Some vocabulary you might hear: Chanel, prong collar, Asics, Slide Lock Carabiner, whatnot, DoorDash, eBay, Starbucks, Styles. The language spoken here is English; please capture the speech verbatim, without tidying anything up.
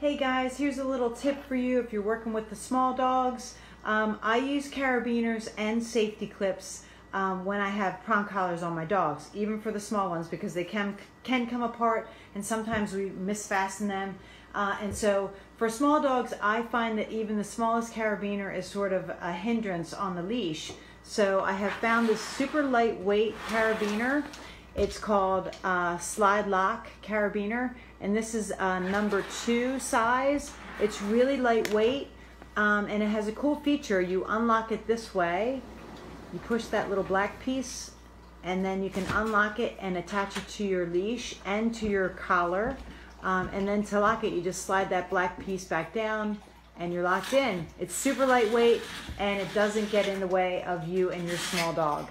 Hey guys, here's a little tip for you if you're working with the small dogs. Um, I use carabiners and safety clips um, when I have prong collars on my dogs, even for the small ones, because they can, can come apart and sometimes we misfasten them. Uh, and so for small dogs, I find that even the smallest carabiner is sort of a hindrance on the leash. So I have found this super lightweight carabiner. It's called uh, Slide Lock Carabiner, and this is uh, number two size. It's really lightweight, um, and it has a cool feature. You unlock it this way. You push that little black piece, and then you can unlock it and attach it to your leash and to your collar. Um, and then to lock it, you just slide that black piece back down, and you're locked in. It's super lightweight, and it doesn't get in the way of you and your small dog.